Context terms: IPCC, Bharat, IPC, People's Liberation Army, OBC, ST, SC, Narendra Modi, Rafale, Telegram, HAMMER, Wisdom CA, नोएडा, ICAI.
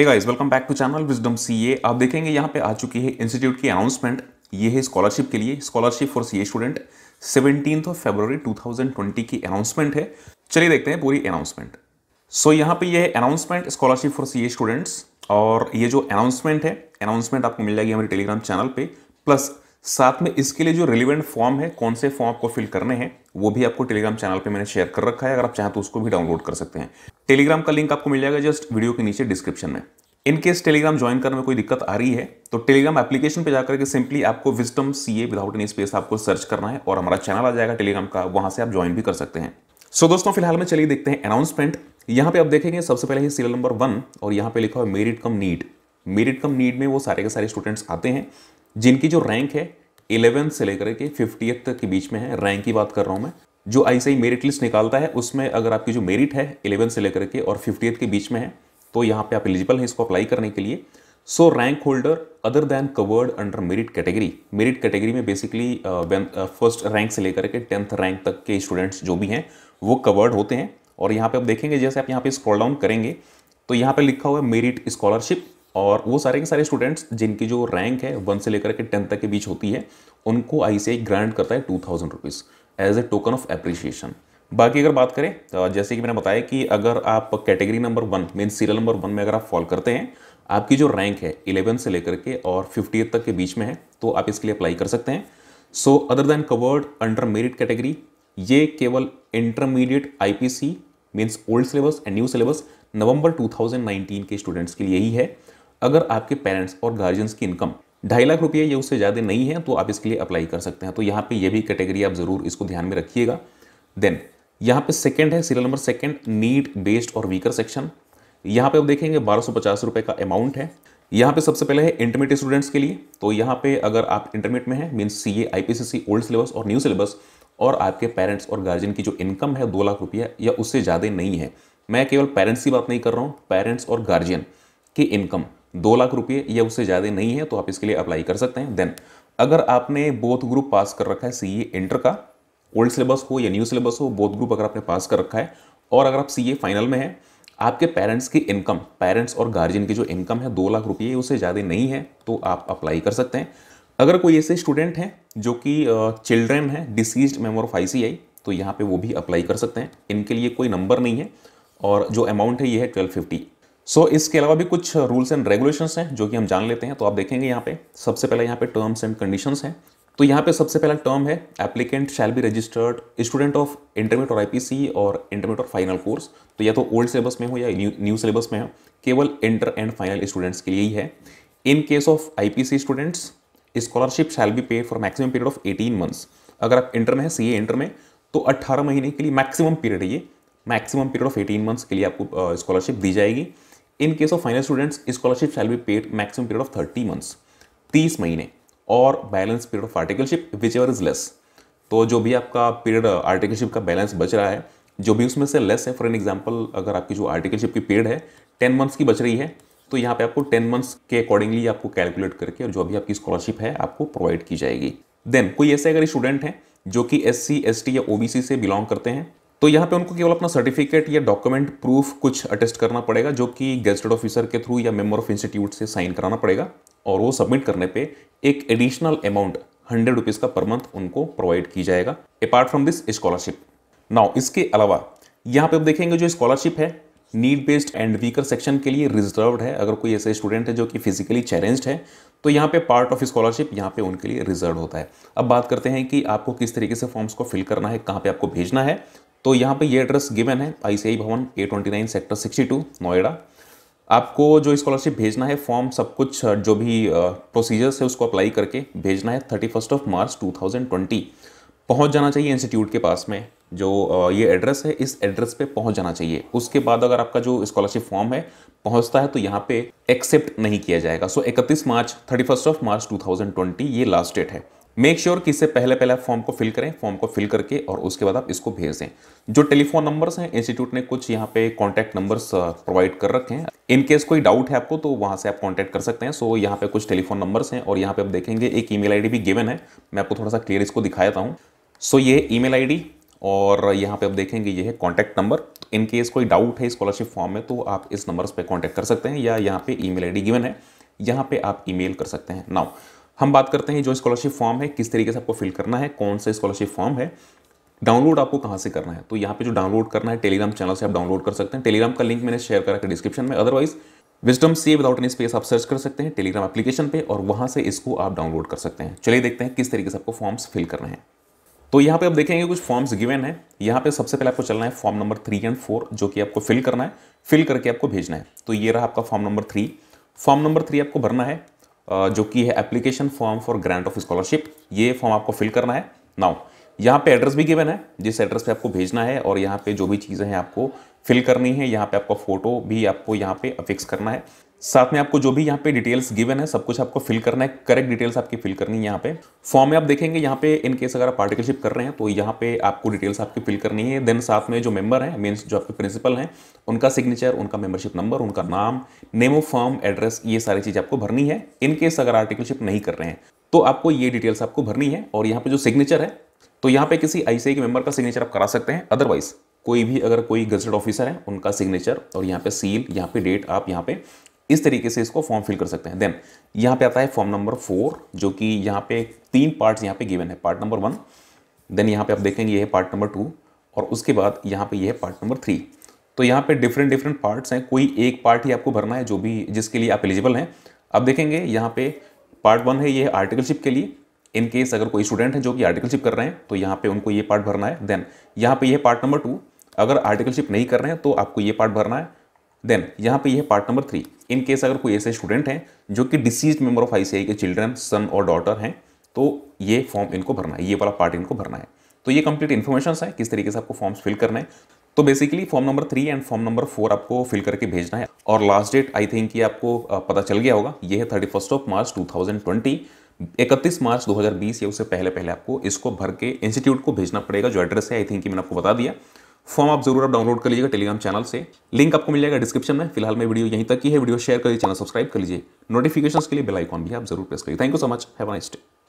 Hey guys, welcome back to channel wisdom CA. आप देखेंगे यहाँ पे आ चुकी है इंस्टीट्यूट की अनाउंसमेंट। ये है स्कॉलरशिप के लिए, स्कॉलरशिप फॉर सीए स्टूडेंट 17 फरवरी 2020 की अनाउंसमेंट है। चलिए देखते हैं पूरी अनाउंसमेंट। सो यहाँ पे ये है announcement scholarship for CA students. और ये जो अनाउंसमेंट है, अनाउंसमेंट आपको मिल जाएगी हमारे टेलीग्राम चैनल पे, प्लस साथ में इसके लिए जो रिलेवेंट फॉर्म है, कौन से फॉर्म आपको फिल करने हैं, वो भी आपको टेलीग्राम चैनल पे मैंने शेयर कर रखा है। अगर आप चाहें तो उसको भी डाउनलोड कर सकते हैं। टेलीग्राम का लिंक आपको मिल जाएगा जस्ट वीडियो के नीचे डिस्क्रिप्शन में। इनकेस टेलीग्राम ज्वाइन करने में कोई दिक्कत आ रही है तो टेलीग्राम एप्लीकेशन पे जाकर के सिंपली आपको wisdom CA without any space आपको सर्च करना है और हमारा चैनल आ जाएगा टेलीग्राम का, वहां से आप ज्वाइन भी कर सकते हैं। सो दोस्तों फिलहाल में चलिए देखते हैं अनाउंसमेंट। यहाँ पे आप देखेंगे सबसे पहले है सीरियल नंबर 1 और यहाँ पे लिखा है merit cum need. Merit cum need में वो सारे के सारे स्टूडेंट्स आते हैं जिनकी जो रैंक है 11th से लेकर के 50th तक के बीच में है। रैंक की बात कर रहा हूँ मैं। जो ICAI मेरिट लिस्ट निकालता है उसमें अगर आपकी जो मेरिट है 11th से लेकर के और 50th के बीच में है तो यहाँ पे आप एलिजिबल हैं इसको अप्लाई करने के लिए। So rank holder other than covered under merit category. Merit category में बेसिकली फर्स्ट रैंक से लेकर के 10th रैंक तक के स्टूडेंट्स जो भी हैं वो कवर्ड होते हैं। और यहाँ पे आप देखेंगे जैसे आप यहाँ पे स्क्रॉल डाउन करेंगे तो यहाँ पे लिखा हुआ है मेरिट स्कॉलरशिप और वो सारे के सारे स्टूडेंट्स जिनकी जो रैंक है 1 से लेकर के 10 तक के बीच होती है उनको ICAI ग्रांट करता है 2000 rupees as a token of appreciation. बाकी अगर बात करें तो जैसे कि मैंने बताया कि अगर आप category number 1 mean serial number 1 में अगर आप फॉल करते हैं, आपकी जो रैंक है 11 से लेकर के और 50th तक के बीच में है तो आप इसके लिए अप्लाई कर सकते हैं। So other than covered under merit category, ये केवल intermediate IPC means old syllabus and new syllabus नवंबर 2019 के स्टूडेंट्स के लिए ही है। अगर आपके पेरेंट्स और गार्जियंस की इनकम 2.5 लाख रुपये या उससे ज़्यादा नहीं है तो आप इसके लिए अप्लाई कर सकते हैं। तो यहाँ पे ये भी कैटेगरी आप ज़रूर इसको ध्यान में रखिएगा। देन यहाँ पे सेकंड है सीरियल नंबर 2, नीड बेस्ड और वीकर सेक्शन। यहाँ पे आप देखेंगे 1250 रुपये का अमाउंट है। यहाँ पे सबसे पहले है इंटरमीडिएट स्टूडेंट्स के लिए। तो यहाँ पे अगर आप इंटरमीडिएट में हैं means CA IPCC old syllabus और न्यू सिलेबस और आपके पेरेंट्स और गार्जियन की जो इनकम है 2 लाख रुपया या उससे ज़्यादा नहीं है, मैं केवल पेरेंट्स की बात नहीं कर रहा हूँ, पेरेंट्स और गार्जियन की इनकम 2 लाख रुपये या उससे ज़्यादा नहीं है तो आप इसके लिए अप्लाई कर सकते हैं। देन अगर आपने बोथ ग्रुप पास कर रखा है CA इंटर का, ओल्ड सिलेबस हो या न्यू सिलेबस हो, बोथ ग्रुप अगर आपने पास कर रखा है और अगर आप CA फाइनल में हैं, आपके पेरेंट्स की इनकम, पेरेंट्स और गार्जियन की जो इनकम है 2 लाख रुपये उससे ज़्यादा नहीं है तो आप अप्लाई कर सकते हैं। अगर कोई ऐसे स्टूडेंट हैं जो कि चिल्ड्रेन हैं डिसीज्ड मेंबर ऑफ ICAI तो यहाँ पे वो भी अप्लाई कर सकते हैं। इनके लिए कोई नंबर नहीं है और जो अमाउंट है ये है 1250। सो इसके अलावा भी कुछ रूल्स एंड रेगुलेशंस हैं जो कि हम जान लेते हैं। तो आप देखेंगे यहाँ पे सबसे पहले यहाँ पे टर्म्स एंड कंडीशंस हैं। तो यहाँ पे सबसे पहला टर्म है applicant shall be registered student of intermediate और IPC और इंटरमीडिएट और फाइनल कोर्स। तो या तो ओल्ड सिलेबस में हो या न्यू सिलेबस में हो, केवल इंटर एंड फाइनल स्टूडेंट्स के लिए ही है। In case of IPC students scholarship shall be paid for maximum period of 18 months. अगर आप इंटर में है CA इंटर में तो 18 महीने के लिए मैक्सिमम पीरियड है, ये मैक्सिमम पीरियड ऑफ 18 मंथ्स के लिए आपको स्कॉलरशिप दी जाएगी। In case of final students scholarship shall be paid maximum period of 30 months, 30 महीने और balance period of articleship whichever is less. तो जो भी आपका पीरियड आर्टिकलशिप का बैलेंस बच रहा है, जो भी उसमें से लेस है, फॉर एन एग्जाम्पल अगर आपकी जो आर्टिकलशिप की पीरियड है 10 मंथ्स की बच रही है तो यहाँ पे आपको 10 मंथ्स के अकॉर्डिंगली आपको कैलकुलेट करके और जो भी आपकी स्कॉलरशिप है आपको प्रोवाइड की जाएगी। देन कोई ऐसे अगर स्टूडेंट हैं जो कि SC ST या OBC से बिलोंग करते हैं तो यहाँ पे उनको केवल अपना सर्टिफिकेट या डॉक्यूमेंट प्रूफ कुछ अटेस्ट करना पड़ेगा जो कि गेस्टेड ऑफिसर के थ्रू या मेंबर ऑफ इंस्टीट्यूट से साइन कराना पड़ेगा और वो सबमिट करने पर एक एडिशनल अमाउंट 100 रुपीज़ का पर मंथ उनको प्रोवाइड की जाएगा apart from this scholarship. Now इसके अलावा यहाँ पे आप देखेंगे जो स्कॉलरशिप है need based and weaker section के लिए रिजर्व्ड है। अगर कोई ऐसे स्टूडेंट है जो कि फिजिकली चैलेंज्ड है तो यहाँ पे पार्ट ऑफ स्कॉलरशिप यहाँ पे उनके लिए रिजर्व होता है। अब बात करते हैं कि आपको किस तरीके से फॉर्म्स को फिल करना है, कहाँ पे आपको भेजना है। तो यहाँ पे ये एड्रेस गिवन है ICAI भवन A29 सेक्टर 62 नोएडा। आपको जो स्कॉलरशिप भेजना है, फॉर्म सब कुछ जो भी प्रोसीजर्स है उसको अप्लाई करके भेजना है 31 मार्च 2020। पहुँच जाना चाहिए इंस्टीट्यूट के पास में, जो ये एड्रेस है इस एड्रेस पे पहुंच जाना चाहिए। उसके बाद अगर आपका जो स्कॉलरशिप फॉर्म है पहुंचता है तो यहाँ पे एक्सेप्ट नहीं किया जाएगा। सो 31 मार्च 2020 ये लास्ट डेट है। मेक श्योर कि इससे पहले आप फॉर्म को फिल करें, फॉर्म को फिल करके और उसके बाद आप इसको भेज दें। जो टेलीफोन नंबर्स हैं इंस्टीट्यूट ने कुछ यहाँ पे कॉन्टैक्ट नंबर्स प्रोवाइड कर रखे हैं, इनकेस कोई डाउट है आपको तो वहाँ से आप कॉन्टैक्ट कर सकते हैं। सो यहाँ पे कुछ टेलीफोन नंबर्स हैं और यहाँ पे आप देखेंगे एक email ID भी गिवन है। मैं आपको थोड़ा सा क्लियर इसको दिखाता हूँ। सो ये email ID और यहाँ पे आप देखेंगे ये है कॉन्टैक्ट नंबर। इनकेस कोई डाउट है स्कॉलरशिप फॉर्म में तो आप इस नंबर्स पे कांटेक्ट कर सकते हैं या यहाँ पे ईमेल आईडी गिवन है, यहाँ पे आप ईमेल कर सकते हैं। नाउ हम बात करते हैं जो स्कॉलरशिप फॉर्म है किस तरीके से आपको फिल करना है, कौन सा स्कॉलरशिप फॉर्म है, डाउनलोड आपको कहाँ से करना है। तो यहाँ पे जो डाउनलोड करना है टेलीग्राम चैनल से आप डाउनलोड कर सकते हैं, टेलीग्राम का लिंक मैंने शेयर करा है डिस्क्रिप्शन में। Otherwise wisdom CA without any space आप सर्च कर सकते हैं टेलीग्राम एप्लीकेशन पे और वहाँ से इसको आप डाउनलोड कर सकते हैं। चलिए देखते हैं किस तरीके से आपको फॉर्म्स फिल करने हैं। तो यहाँ पे आप देखेंगे कुछ फॉर्म्स गिवन है। यहाँ पे सबसे पहले आपको चलना है फॉर्म नंबर 3 और 4 जो कि आपको फिल करना है, फिल करके आपको भेजना है। तो ये रहा आपका फॉर्म नंबर 3। फॉर्म नंबर 3 आपको भरना है जो कि है application form for grant of scholarship, ये फॉर्म आपको फिल करना है। नाउ यहाँ पे एड्रेस भी गिवन है जिस एड्रेस पे आपको भेजना है और यहाँ पे जो भी चीज़ें हैं आपको फिल करनी है। यहाँ पे आपका फोटो भी आपको यहाँ पे अफिक्स करना है, साथ में आपको जो भी यहाँ पे डिटेल्स गिवन है सब कुछ आपको फिल करना है, करेक्ट डिटेल्स आपकी फिल करनी है। यहाँ पे फॉर्म में आप देखेंगे यहाँ पे इनकेस अगर आप पार्टिकलशिप कर रहे हैं तो यहाँ पे आपको डिटेल्स आपकी फिल करनी है। देन साथ में जो मेंबर हैं, मीन्स जो आपके प्रिंसिपल हैं, उनका सिग्नेचर, उनका मेंबरशिप नंबर, उनका नाम, नेम ऑफ फॉर्म, एड्रेस, ये सारी चीज़ आपको भरनी है। इनकेस अगर आर्टिकलशिप नहीं कर रहे हैं तो आपको ये डिटेल्स आपको भरनी है। और यहाँ पे जो सिग्नेचर है तो यहाँ पे किसी आईसीआई के मेंबर का सिग्नेचर आप करा सकते हैं, अदरवाइज कोई भी अगर कोई गजट ऑफिसर है उनका सिग्नेचर और यहाँ पे सील, यहाँ पे डेट, आप यहाँ पे इस तरीके से इसको फॉर्म फिल कर सकते हैं। देन यहाँ पे आता है फॉर्म नंबर 4 जो कि यहाँ पे 3 पार्ट्स यहाँ पे गिवन है, पार्ट नंबर 1, देन यहाँ पे आप देखेंगे ये है पार्ट नंबर 2 और उसके बाद यहाँ पे ये है पार्ट नंबर 3। तो यहाँ पे डिफरेंट पार्ट्स हैं, कोई एक पार्ट ही आपको भरना है जो भी जिसके लिए आप एलिजिबल हैं। आप देखेंगे यहाँ पे पार्ट 1 है, ये आर्टिकलशिप के लिए, इनकेस अगर कोई स्टूडेंट है जो कि आर्टिकलशिप कर रहे हैं तो यहाँ पे उनको ये पार्ट भरना है। देन यहाँ पे ये पार्ट नंबर 2, अगर आर्टिकलशिप नहीं कर रहे हैं तो आपको ये पार्ट भरना है। देन यहाँ पे ये पार्ट नंबर 3, इनकेस अगर कोई ऐसे स्टूडेंट हैं जो कि डिसीज्ड मेंबर ऑफ आईसीआई के चिल्ड्रन, सन और डॉटर हैं तो ये फॉर्म इनको भरना है, ये वाला पार्ट इनको भरना है। तो ये कंप्लीट इन्फॉर्मेशन है किस तरीके से आपको फॉर्म्स फिल करना है। तो basically form number 3 and form number 4 आपको फिल करके भेजना है और लास्ट डेट आई थिंक ये आपको पता चल गया होगा, ये है 31 मार्च 2020, 31 मार्च 2020 या उससे पहले आपको इसको भर के इंस्टीट्यूट को भेजना पड़ेगा। जो एड्रेस है आई थिंक मैंने आपको बता दिया। फॉर्म आप जरूर डाउनलोड कर लीजिएगा टेलीग्राम चैनल से, लिंक आपको मिल जाएगा डिस्क्रिप्शन में। फिलहाल मैं वीडियो यहीं तक की है, वीडियो शेयर कर लीजिए, चैनल सब्सक्राइब कर लीजिए, नोटिफिकेशंस के लिए बेल आइकॉन भी आप जरूर प्रेस करिए। Thank you so much, have a nice day.